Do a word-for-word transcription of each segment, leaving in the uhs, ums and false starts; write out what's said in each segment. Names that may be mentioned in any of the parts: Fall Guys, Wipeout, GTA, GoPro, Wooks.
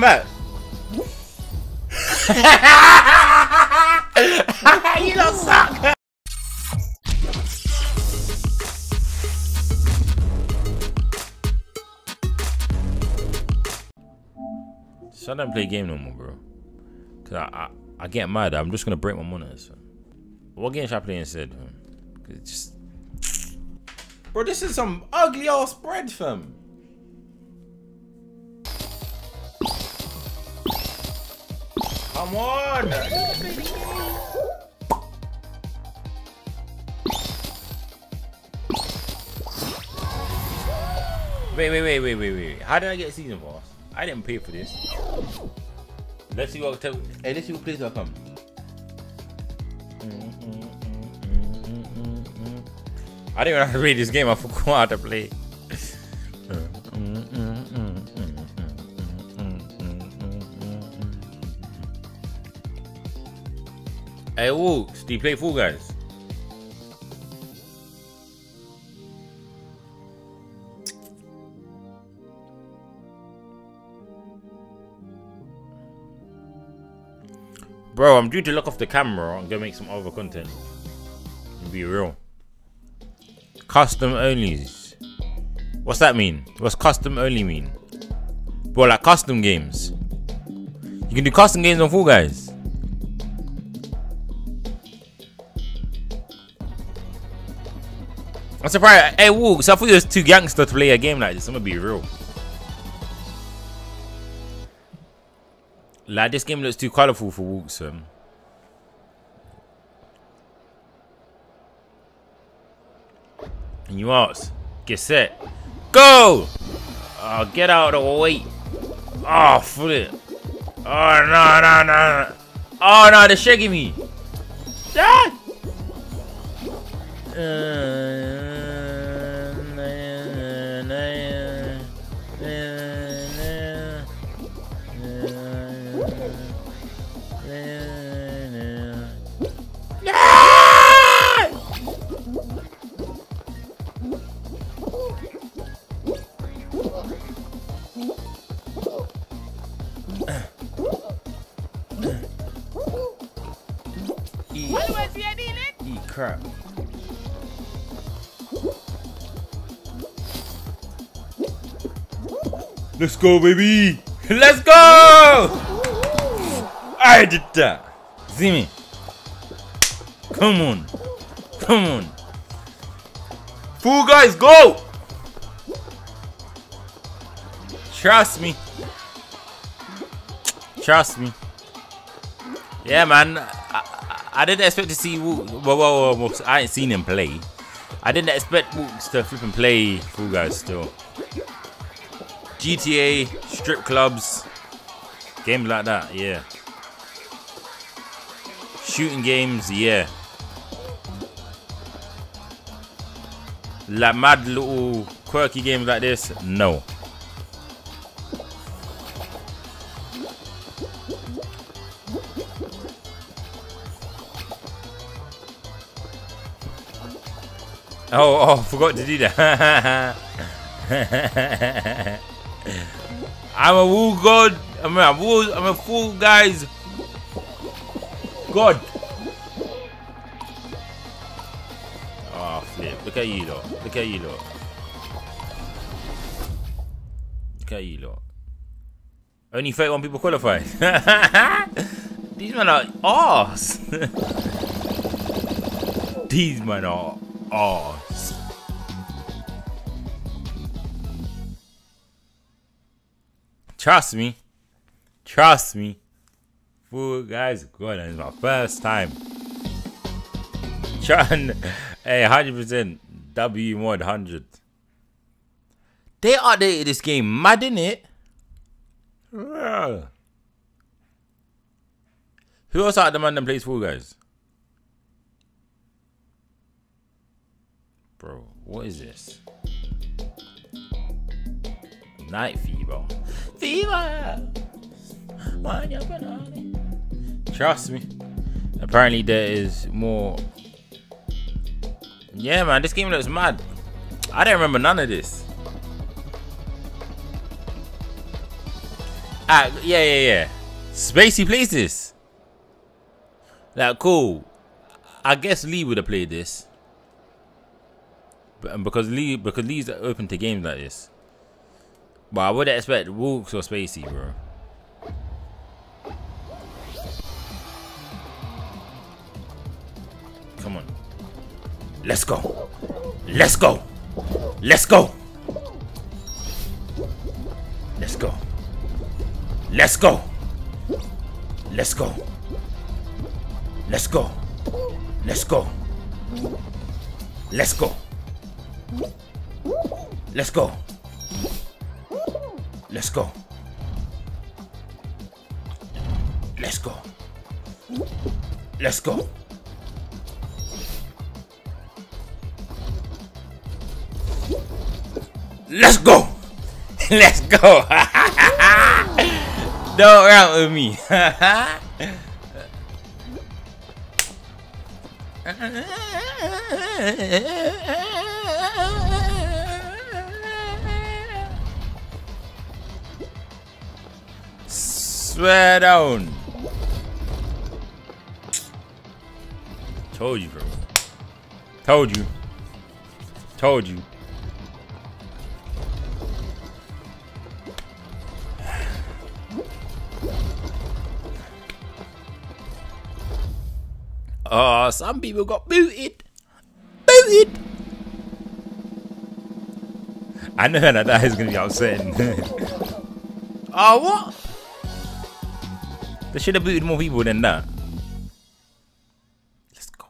I'm at? You don't suck! So I don't play game no more, bro. Cause I, I, I get mad. I'm just gonna break my monitors. What game should I play instead? Cause it just... Bro, this is some ugly ass bread, fam. Come on! Wait, wait, wait, wait, wait, wait. How did I get a season pass? I didn't pay for this. Let's see what. Hey, let's see what place I come. I didn't even have to read this game. I forgot how to play. Hey, Wooks, do you play Fall Guys? Bro, I'm due to lock off the camera and go make some other content. Be real. Custom onlys. What's that mean? What's custom only mean? Bro, like custom games. You can do custom games on Fall Guys. I'm surprised. Hey, whoa, so I thought you was too gangster to play a game like this. I'm gonna be real. Like, this game looks too colorful for Walks. Um. And you ask, get set, go! Oh, get out of the way. Oh, flip. Oh, no, no, no, no. Oh, no, they're shaking me. Ah! Uh. Crap. Let's go, baby. Let's go. I did that. See me. Come on. Come on. Fall Guys, go. Trust me. Trust me. Yeah, man. I I didn't expect to see Wooks. Well, well, well, I ain't seen him play. I didn't expect Wooks to flip and play Fall Guys still. G T A, strip clubs, games like that, yeah. Shooting games, yeah. Like mad little quirky games like this, no. Oh, oh, forgot to do that. I'm a Woo God. I'm a Woo. I'm a Fall Guys God. Oh, flip. Look at you lot. Look at you lot. Look at you lot. Only thirty-one people qualified. These men are arse. These men are. Oh. Trust me. Trust me. Fall Guys, God, it's my first time. Trying hey, one hundred percent W one hundred. They updated this game, mad in it. Who else out the man that plays Fall Guys? Bro, what is this? Night fever. Fever! Trust me. Apparently there is more. Yeah, man, this game looks mad. I don't remember none of this. Ah, yeah, yeah, yeah. Spacey plays this. Like, cool. I guess Lee would have played this. But, because Lee, because Lee's open to games like this. But I would expect Wolves or Spacey, bro. Come on. Let's go. Let's go. Let's go. Let's go. Let's go. Let's go. Let's go. Let's go. Let's go. Let's go. Let's go. Let's go. Let's go. Let's go. Let's go. Don't round with me. Swear down. Told you, bro. Told you. Told you. Oh, some people got booted. Booted. I know that that is gonna be upsetting. Oh, what? They should have booted more people than that. Let's go.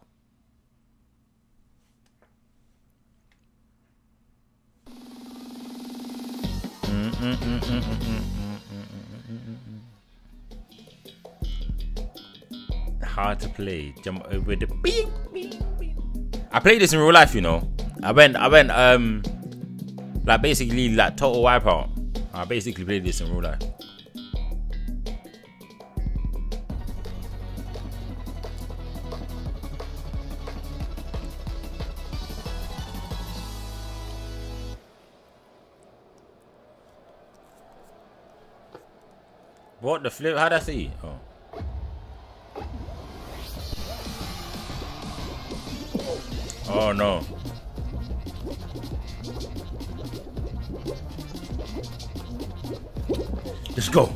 Hard to play. Jump over the beep, beep, beep. I played this in real life, you know. I went, I went, um, like basically like total wipeout. I basically played this in real life. What the flip? How'd I see? Oh. Oh no. Let's go.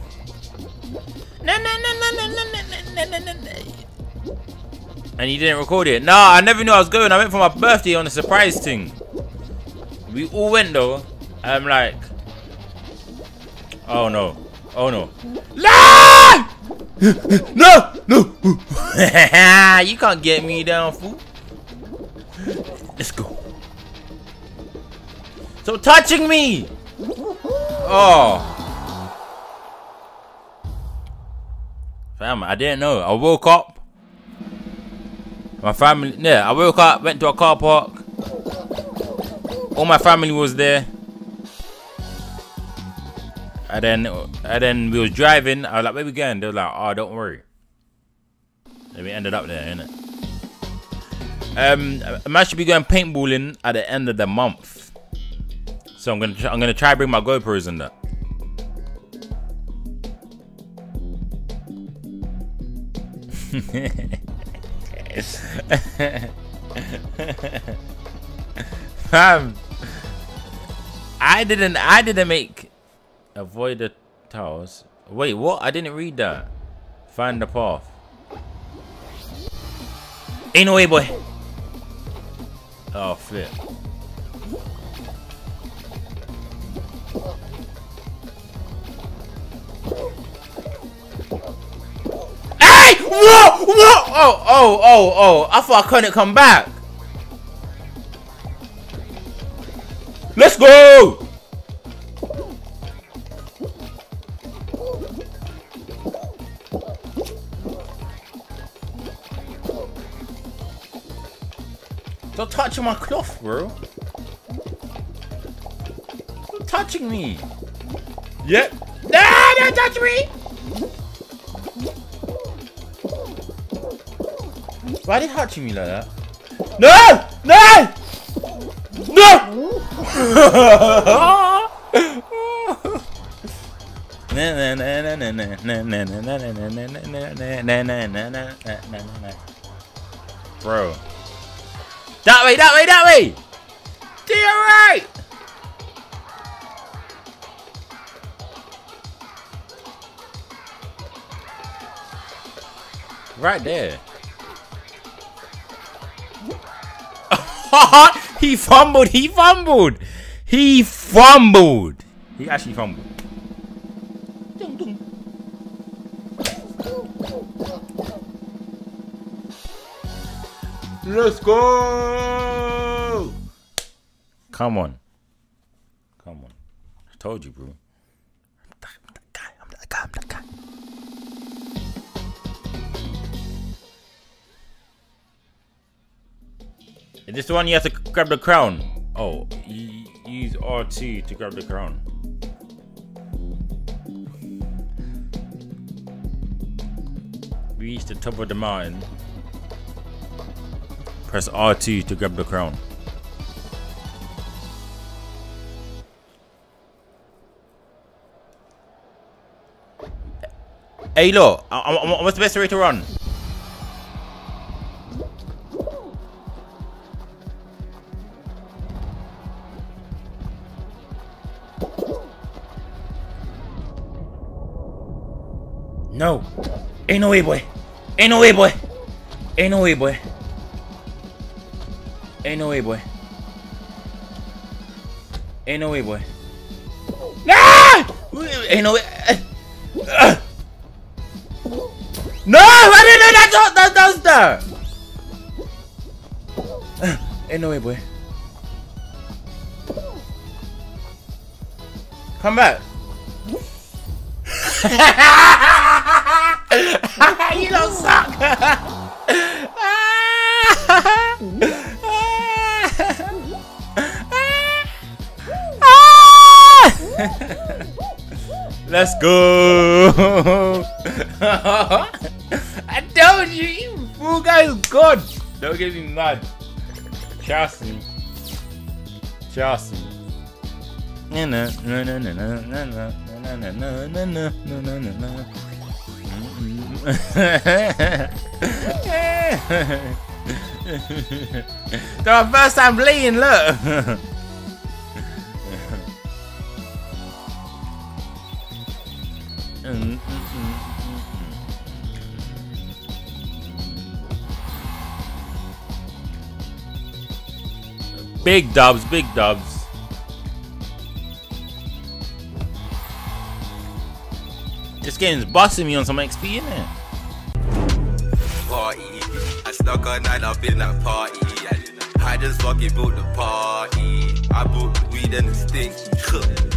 No, no, no, no, no, no, no, no, no, no. And you didn't record it. No, I never knew I was going. I went for my birthday on a surprise thing. We all went though. I'm like, oh no. Oh no. No! No! No! You can't get me down, fool. Let's go. So touching me! Oh. Fam, I didn't know. I woke up. My family. Yeah, I woke up, went to a car park. All my family was there. And then, and then we was driving. I was like, "Where we going?" They were like, "Oh, don't worry." And we ended up there, innit? Um, I might should be going paintballing at the end of the month, so I'm gonna, I'm gonna try to bring my GoPros in that. um, I didn't, I didn't make. Avoid the towers. Wait, what? I didn't read that. Find the path. Ain't no way, boy. Oh, flip. Hey! Whoa! Whoa! Oh, oh, oh, oh. I thought I couldn't come back. Let's go! Stop touching my cloth, bro. Stop touching me. Yep. No, don't touch me. Why are they touching me like that? No! No! No! Bro. That way, that way, that way! To your right! Right there. He fumbled, he fumbled! He fumbled! He actually fumbled. Let's go! Come on. Come on. I told you, bro. I'm that, I'm that guy. I'm that guy. I'm that guy. Is this the one you have to grab the crown? Oh, you use R two to grab the crown. We reached the top of the mountain. Press R two to grab the crown. Hey, look, what's the best way to run? No, ain't no way, boy. Ain't no way, boy. Ain't no way, boy. Ain't no way, boy. Ain't no way, boy. No! Ain't no way. Uh. No! I didn't know that. That was there. Ain't no way, boy. Come back. You don't suck. Let's go! I told you, you fool guys, God! Don't get me mad. Trust me. Trust me. No, no, no, no, no, no, no, no, no, no, no, no, no, no, no. That's my first time playing, look! Mm-mm-mm-mm-mm. Big dubs, big dubs. This game is busting me on some X P, isn't it? Party, I stuck all night up in that party. I just fucking built the party. I booked weed and the stink.